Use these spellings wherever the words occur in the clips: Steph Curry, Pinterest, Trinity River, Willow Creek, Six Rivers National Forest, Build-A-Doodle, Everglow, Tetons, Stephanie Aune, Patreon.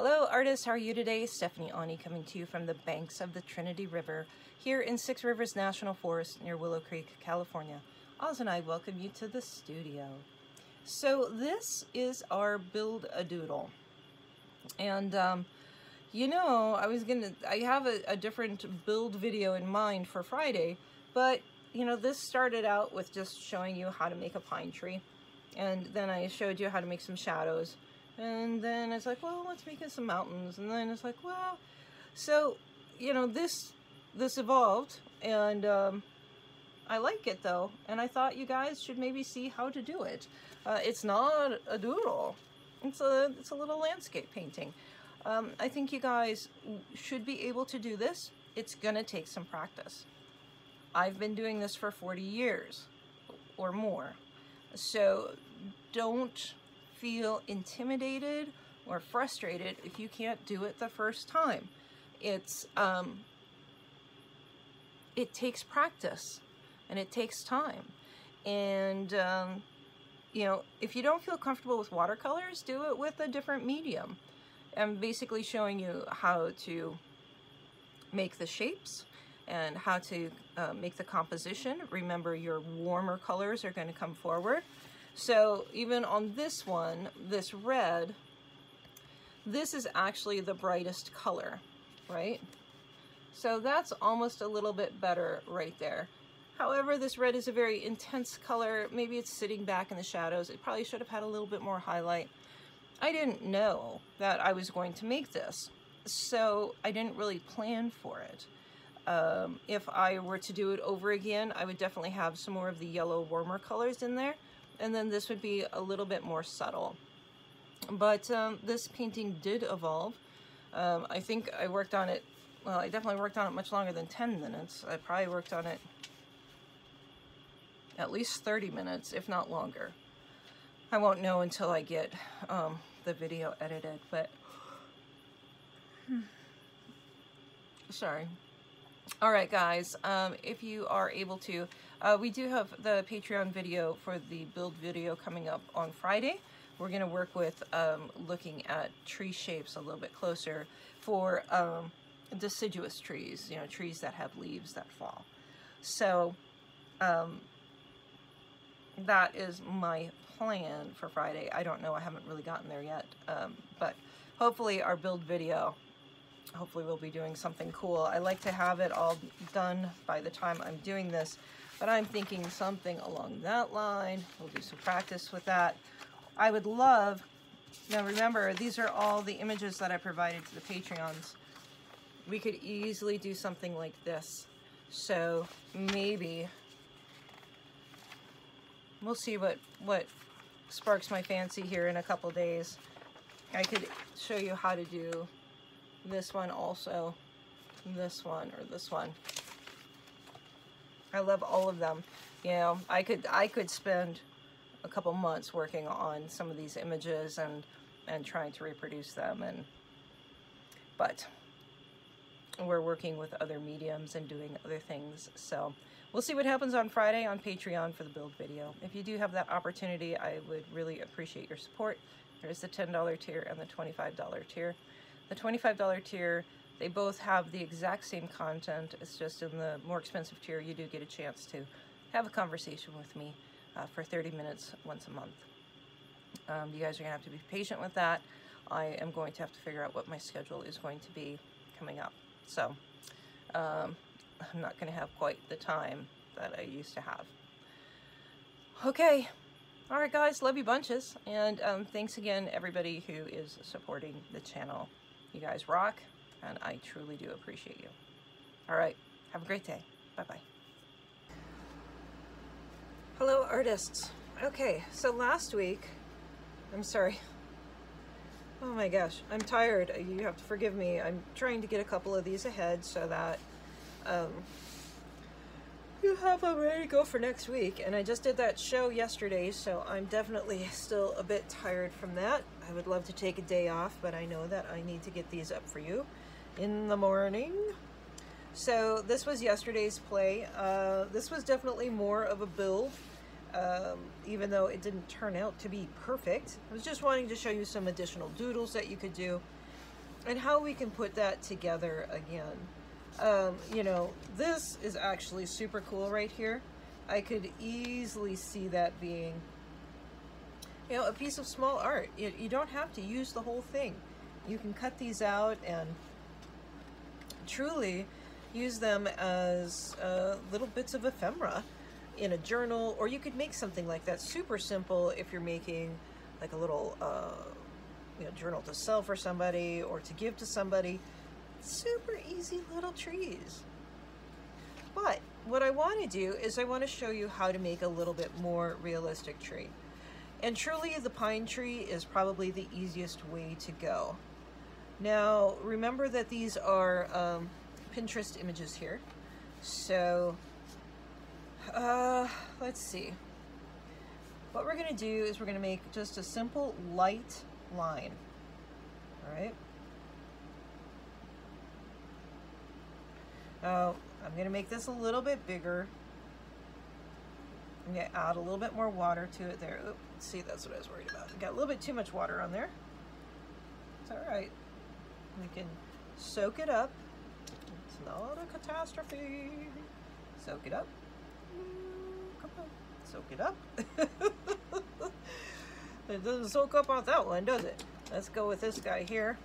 Hello artists, how are you today? Stephanie Aune coming to you from the banks of the Trinity River here in Six Rivers National Forest near Willow Creek, California. Oz and I welcome you to the studio. So this is our Build-A-Doodle. And you know, I have a different build video in mind for Friday, but you know, this started out with just showing you how to make a pine tree. And then I showed you how to make some shadows. And then it's like, well, let's make some mountains. And then it's like, well, so, you know, this evolved, and I like it though. And I thought you guys should maybe see how to do it. It's not a doodle. It's a little landscape painting. I think you guys should be able to do this. It's gonna take some practice. I've been doing this for 40 years or more. So don't feel intimidated or frustrated if you can't do it the first time. It's it takes practice and it takes time. And you know, if you don't feel comfortable with watercolors, do it with a different medium. I'm basically showing you how to make the shapes and how to make the composition. Remember, your warmer colors are going to come forward. So even on this one, this red, this is actually the brightest color, right? So that's almost a little bit better right there. However, this red is a very intense color. Maybe it's sitting back in the shadows. It probably should have had a little bit more highlight. I didn't know that I was going to make this, so I didn't really plan for it. If I were to do it over again, I would definitely have some more of the yellow warmer colors in there, and then this would be a little bit more subtle. But this painting did evolve. I think I worked on it, well, I definitely worked on it much longer than 10 minutes. I probably worked on it at least 30 minutes, if not longer. I won't know until I get the video edited, but sorry. All right, guys, if you are able to, we do have the Patreon video for the build video coming up on Friday. We're going to work with looking at tree shapes a little bit closer for deciduous trees, you know, trees that have leaves that fall. So that is my plan for Friday. I don't know. I haven't really gotten there yet, but hopefully our build video, hopefully we'll be doing something cool. I like to have it all done by the time I'm doing this, but I'm thinking something along that line. We'll do some practice with that. I would love, now remember, these are all the images that I provided to the Patreons. We could easily do something like this. So maybe, we'll see what sparks my fancy here in a couple days. I could show you how to do this one also, this one, or this one. I love all of them. You know, I could spend a couple months working on some of these images and trying to reproduce them, and but we're working with other mediums and doing other things. So we'll see what happens on Friday on Patreon for the build video. If you do have that opportunity, I would really appreciate your support. There's the $10 tier and the $25 tier. The $25 tier, they both have the exact same content. It's just in the more expensive tier, you do get a chance to have a conversation with me for 30 minutes once a month. You guys are going to have to be patient with that. I am going to have to figure out what my schedule is going to be coming up. So I'm not going to have quite the time that I used to have. Okay. All right, guys. Love you bunches. And thanks again, everybody who is supporting the channel. You guys rock, and I truly do appreciate you. All right, have a great day. Bye-bye. Hello, artists. Okay, so last week, I'm sorry. Oh my gosh, I'm tired. You have to forgive me. I'm trying to get a couple of these ahead so that you have them ready to go for next week. And I just did that show yesterday, so I'm definitely still a bit tired from that. I would love to take a day off, but I know that I need to get these up for you in the morning. So this was yesterday's play. This was definitely more of a build, even though it didn't turn out to be perfect. I was just wanting to show you some additional doodles that you could do. and how we can put that together again. You know, this is actually super cool right here. I could easily see that being, you know, a piece of small art. You don't have to use the whole thing. You can cut these out and truly use them as little bits of ephemera in a journal, or you could make something like that super simple if you're making like a little you know, journal to sell for somebody or to give to somebody. Super easy little trees. But what I want to do is I want to show you how to make a little bit more realistic tree. And truly the pine tree is probably the easiest way to go. Now remember that these are Pinterest images here. So let's see. What we're going to do is we're going to make just a simple light line. All right. Now I'm going to make this a little bit bigger. I'm going to add a little bit more water to it there. Oops, see, that's what I was worried about. I got a little bit too much water on there. It's all right. We can soak it up. It's not a catastrophe. Soak it up. Come on. Soak it up. It doesn't soak up on that one, does it? Let's go with this guy here.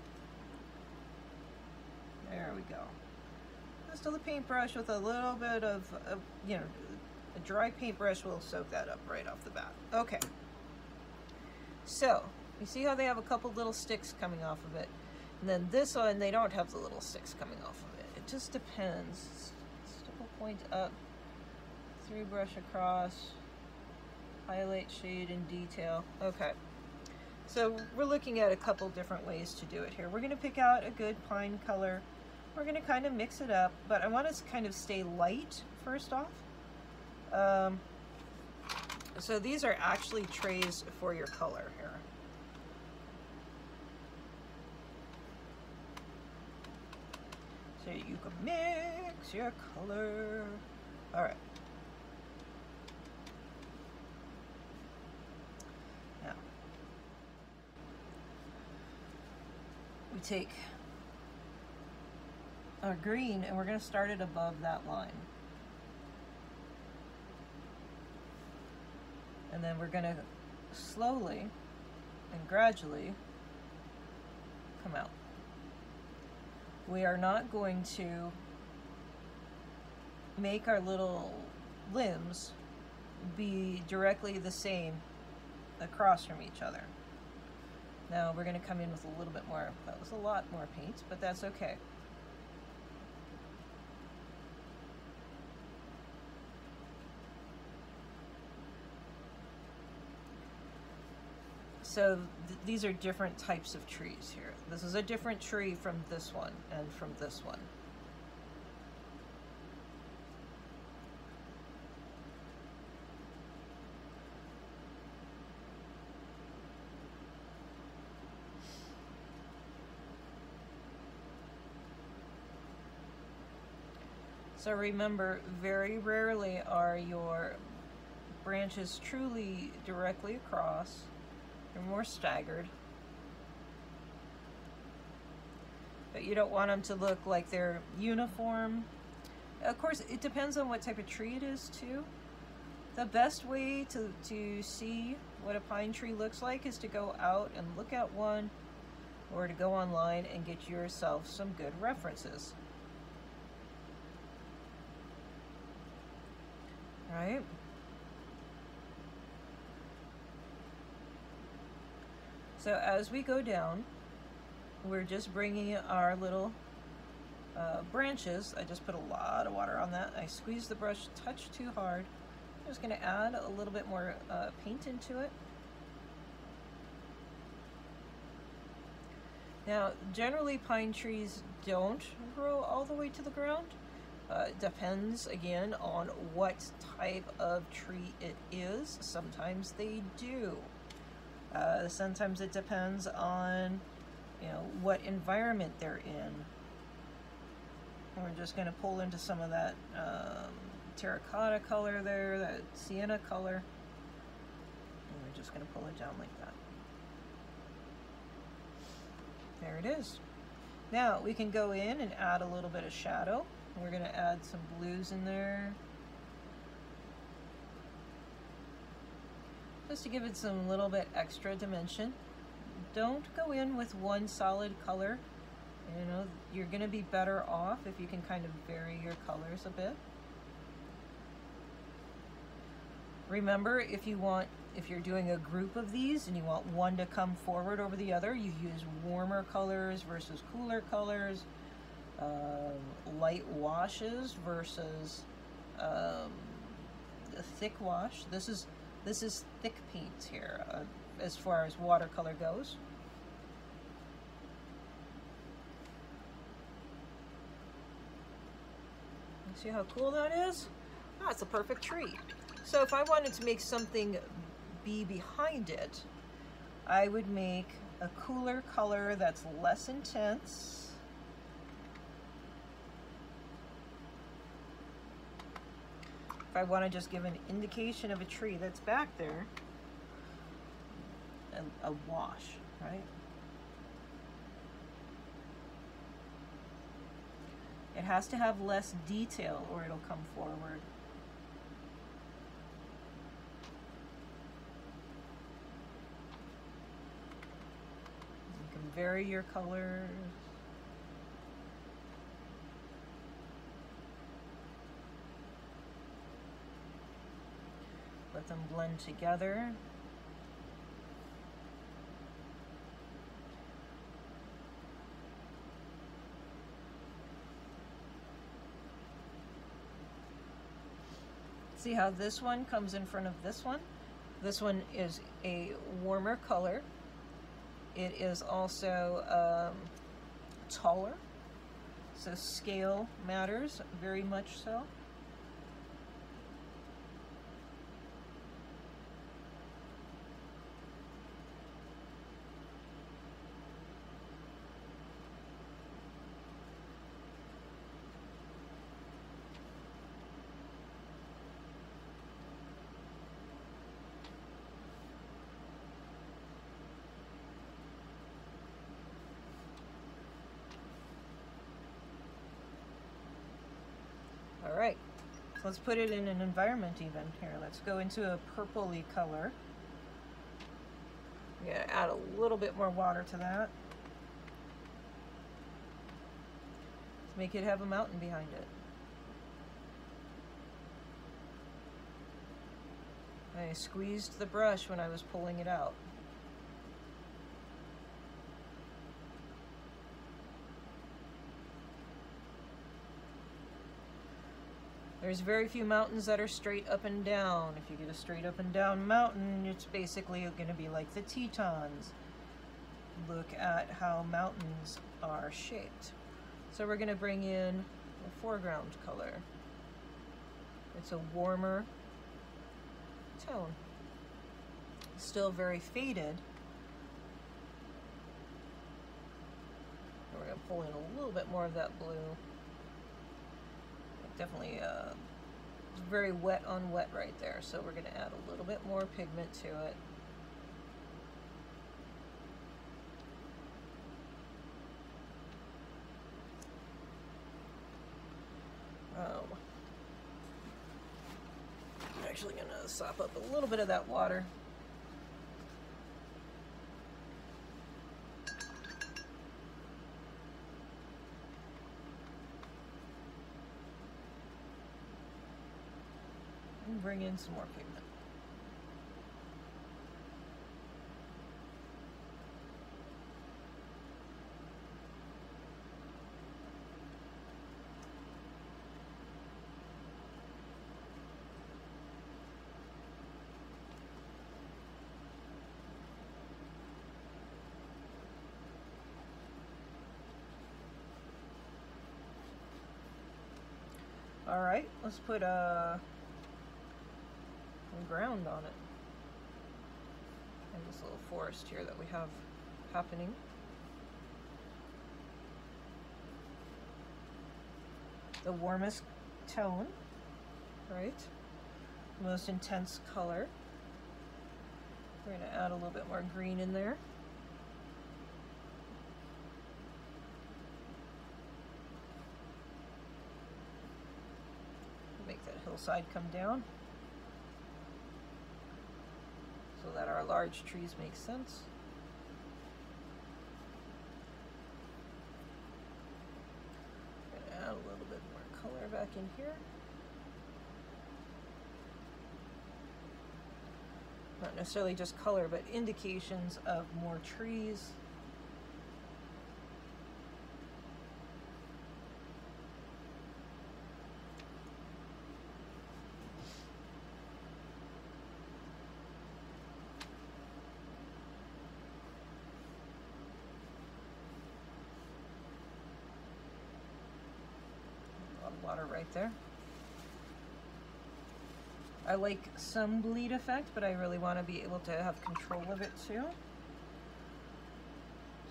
There we go. Just a paintbrush with a little bit of, you know, a dry paintbrush will soak that up right off the bat. Okay. So, you see how they have a couple little sticks coming off of it? And then this one, they don't have the little sticks coming off of it. It just depends. Stipple point up, three brush across, highlight, shade, and detail. Okay. So, we're looking at a couple different ways to do it here. We're going to pick out a good pine color. We're going to kind of mix it up, but I want to kind of stay light first off. So these are actually trays for your color here. So you can mix your color. All right. Now, we take our green and we're going to start it above that line. And then we're going to slowly and gradually come out. We are not going to make our little limbs be directly the same across from each other. Now we're going to come in with a little bit more, that was a lot more paint, but that's okay. So these are different types of trees here. This is a different tree from this one and from this one. So remember, very rarely are your branches truly directly across. They're more staggered, but you don't want them to look like they're uniform. Of course, it depends on what type of tree it is too. The best way to see what a pine tree looks like is to go out and look at one, or to go online and get yourself some good references. Right? So as we go down, we're just bringing our little branches. I just put a lot of water on that. I squeezed the brush a touch too hard. I'm just going to add a little bit more paint into it. Now, generally pine trees don't grow all the way to the ground. It depends, again, on what type of tree it is. Sometimes they do. Sometimes it depends on, you know, what environment they're in. And we're just going to pull into some of that terracotta color there, that sienna color. And we're just going to pull it down like that. There it is. Now we can go in and add a little bit of shadow. We're going to add some blues in there, just to give it some little bit extra dimension. Don't go in with one solid color. You know, you're going to be better off if you can kind of vary your colors a bit. Remember, if you're doing a group of these and you want one to come forward over the other, you use warmer colors versus cooler colors, light washes versus a thick wash. This is thick paints here as far as watercolor goes. See how cool that is? That's a perfect tree. So if I wanted to make something be behind it, I would make a cooler color that's less intense. If I want to just give an indication of a tree that's back there, a wash, right? It has to have less detail or it'll come forward. You can vary your colors. Let them blend together. See how this one comes in front of this one? This one is a warmer color. It is also taller, so scale matters very much so. Alright, so let's put it in an environment even. Here, let's go into a purpley color. I'm going to add a little bit more water to that. Let's make it have a mountain behind it. I squeezed the brush when I was pulling it out. There's very few mountains that are straight up and down. If you get a straight up and down mountain, it's basically going to be like the Tetons. Look at how mountains are shaped. So we're going to bring in a foreground color. It's a warmer tone. Still very faded. We're going to pull in a little bit more of that blue. Definitely very wet on wet right there, so we're going to add a little bit more pigment to it. I'm actually going to sop up a little bit of that water. Bring in some more pigment. All right, let's put a ground on it and this little forest here that we have happening. The warmest tone, right? The most intense color. We're going to add a little bit more green in there. little side come down so that our large trees make sense. Add a little bit more color back in here. Not necessarily just color, but indications of more trees. Water right there. I like some bleed effect, but I really want to be able to have control of it too.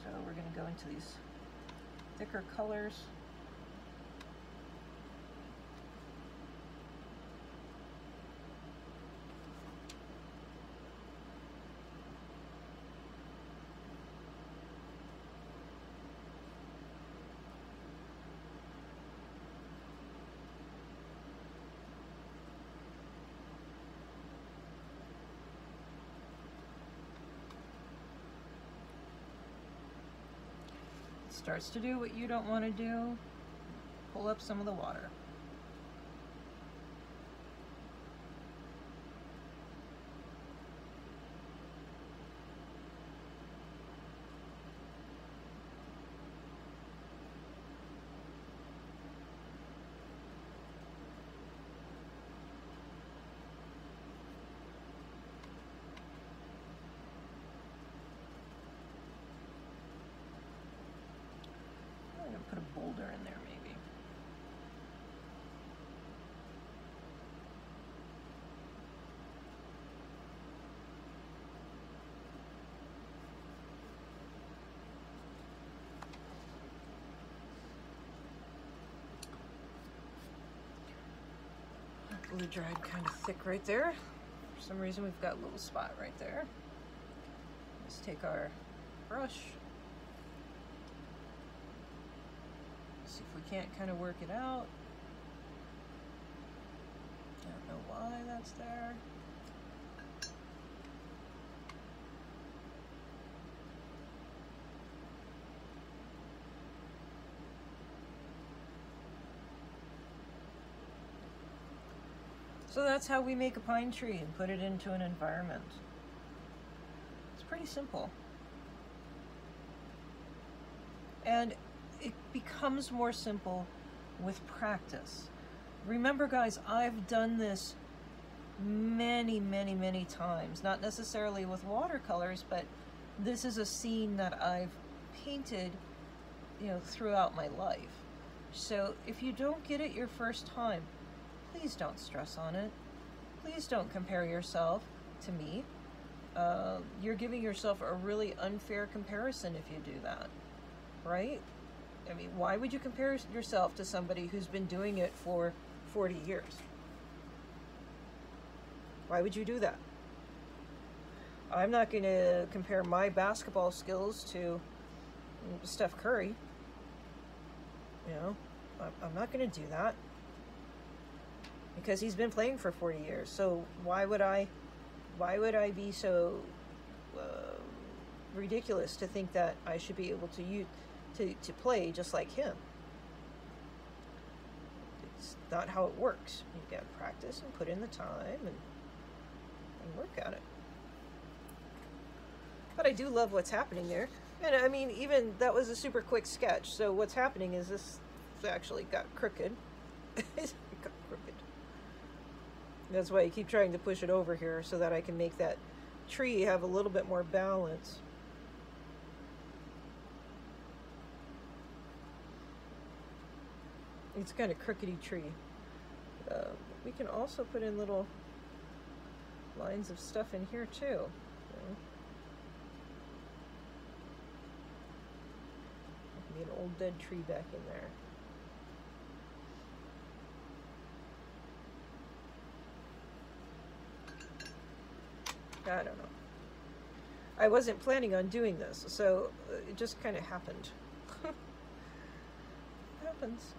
So we're going to go into these thicker colors. Starts to do what you don't want to do, pull up some of the water. In there maybe. Blue dried kind of thick right there. For some reason we've got a little spot right there. Let's take our brush. See if we can't kind of work it out. I don't know why that's there. So that's how we make a pine tree and put it into an environment. It's pretty simple. And it becomes more simple with practice. Remember guys, I've done this many, many, many times. Not necessarily with watercolors, but this is a scene that I've painted, you know, throughout my life. So if you don't get it your first time, please don't stress on it. Please don't compare yourself to me. You're giving yourself a really unfair comparison if you do that, right? I mean, why would you compare yourself to somebody who's been doing it for 40 years? Why would you do that? I'm not going to compare my basketball skills to Steph Curry. You know, I'm not going to do that because he's been playing for 40 years. So why would I be so ridiculous to think that I should be able to use? To play just like him. It's not how it works. You've got to practice and put in the time and work at it. But I do love what's happening there. And I mean, even that was a super quick sketch. So what's happening is this actually got crooked. It got crooked. That's why I keep trying to push it over here so that I can make that tree have a little bit more balance. It's kind of crookedy tree. We can also put in little lines of stuff in here too. Okay. Maybe an old dead tree back in there. I don't know. I wasn't planning on doing this, so it just kind of happened. It happens.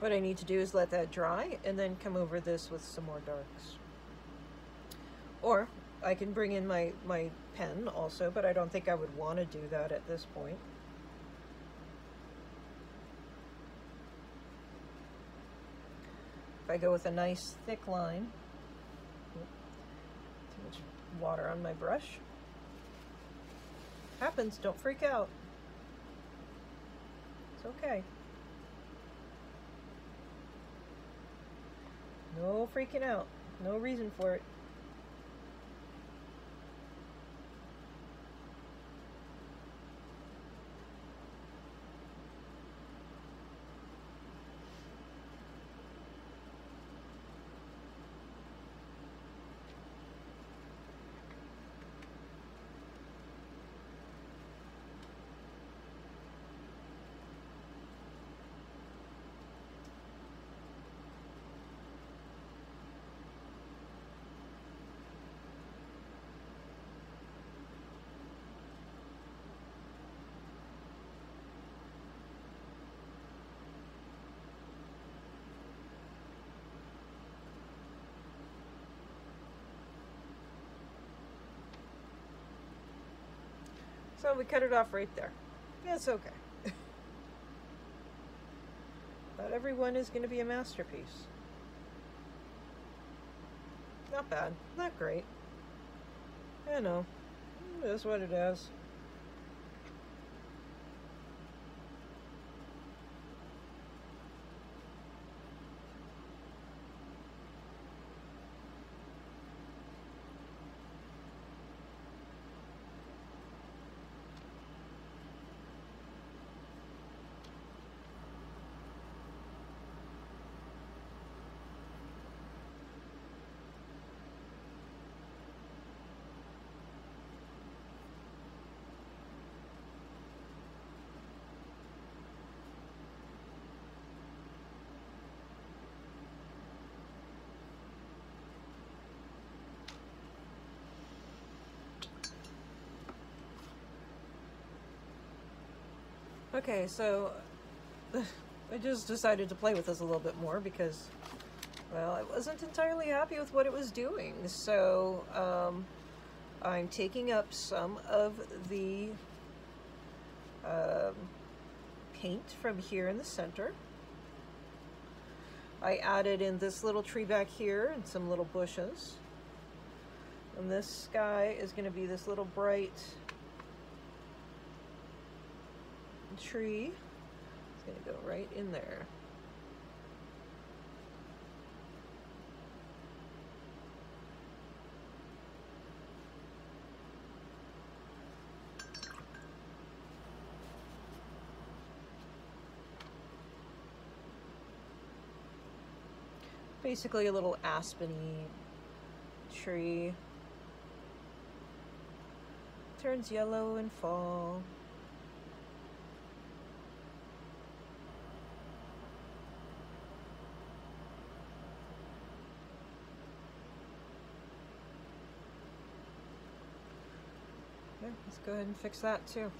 What I need to do is let that dry and then come over this with some more darks. Or I can bring in my pen also, but I don't think I would want to do that at this point. If I go with a nice thick line, too much water on my brush. Happens, don't freak out. It's okay. No freaking out, no reason for it. So we cut it off right there. That's okay. Not everyone is going to be a masterpiece. Not bad. Not great. I know. It is what it is. Okay, so I just decided to play with this a little bit more because, well, I wasn't entirely happy with what it was doing. So I'm taking up some of the paint from here in the center. I added in this little tree back here and some little bushes. And this sky is going to be this little bright tree. It's going to go right in there. Basically a little aspen-y tree. Turns yellow in fall. Let's go ahead and fix that too.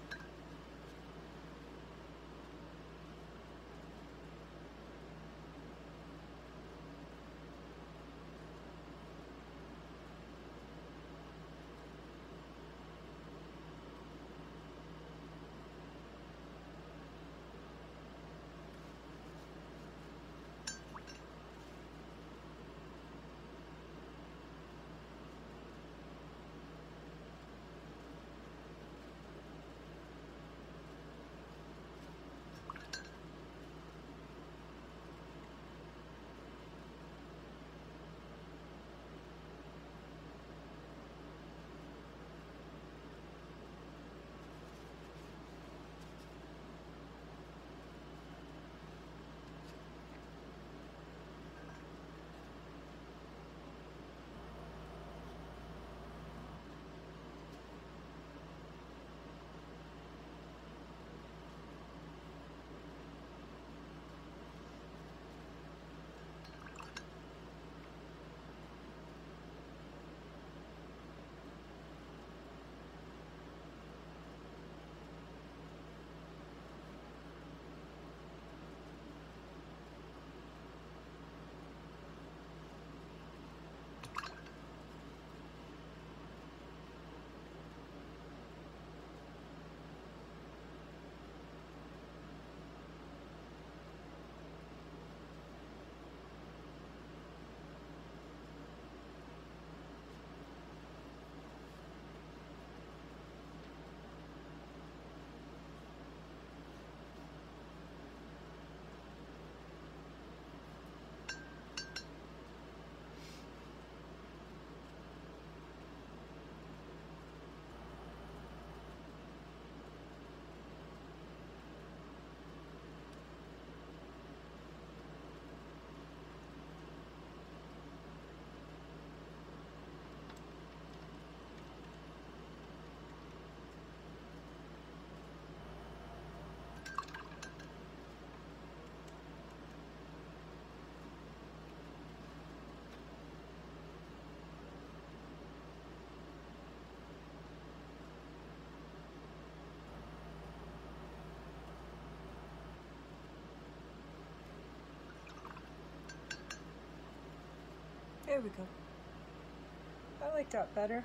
There we go. I like that better.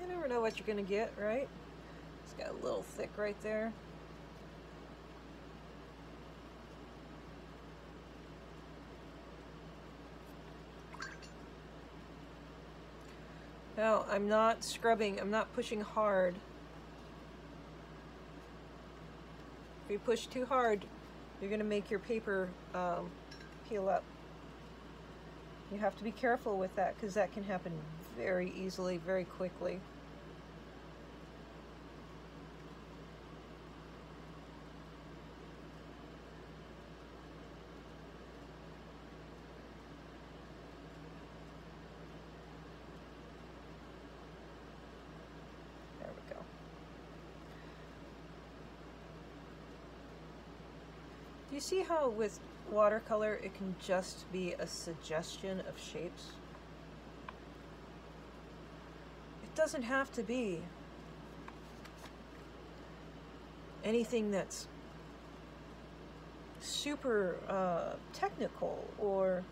You never know what you're gonna get, right? It's got a little thick right there. No, I'm not scrubbing, I'm not pushing hard. If you push too hard, you're gonna make your paper peel up. You have to be careful with that because that can happen very easily, very quickly. There we go. Do you see how with watercolor it can just be a suggestion of shapes? It doesn't have to be anything that's super technical or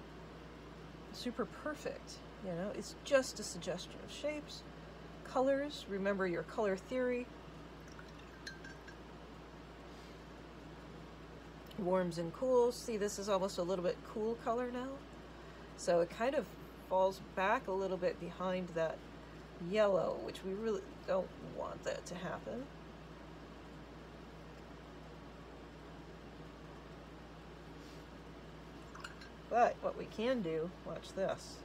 super perfect, you know. It's just a suggestion of shapes, colors. Remember your color theory. Warms and cools. See, this is almost a little bit cool color now, so it kind of falls back a little bit behind that yellow, which we really don't want that to happen. But what we can do, watch this.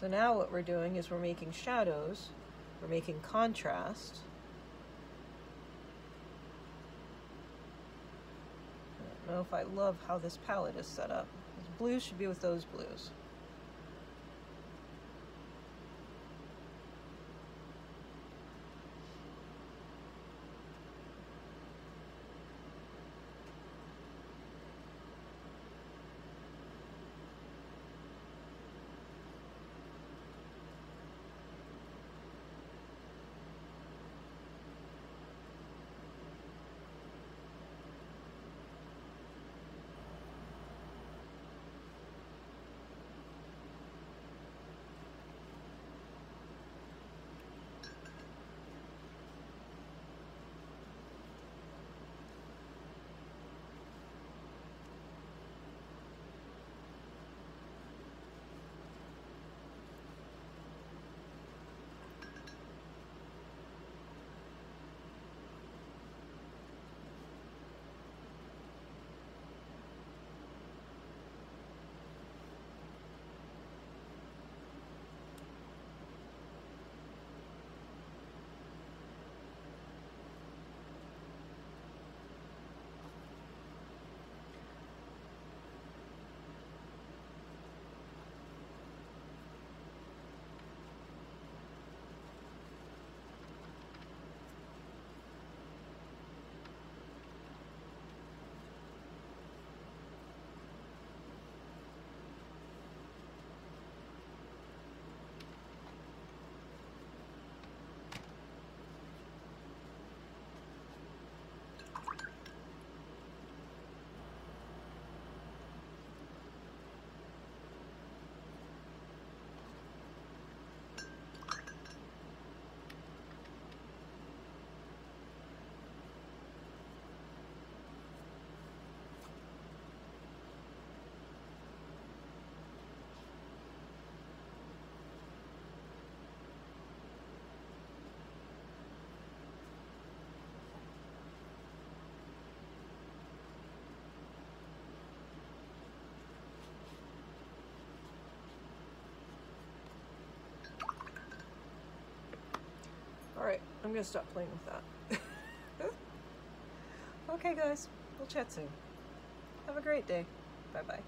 So now what we're doing is we're making shadows, we're making contrast. I don't know if I love how this palette is set up. Those blues should be with those blues. Alright, I'm gonna stop playing with that. Okay guys, we'll chat soon. Have a great day. Bye-bye.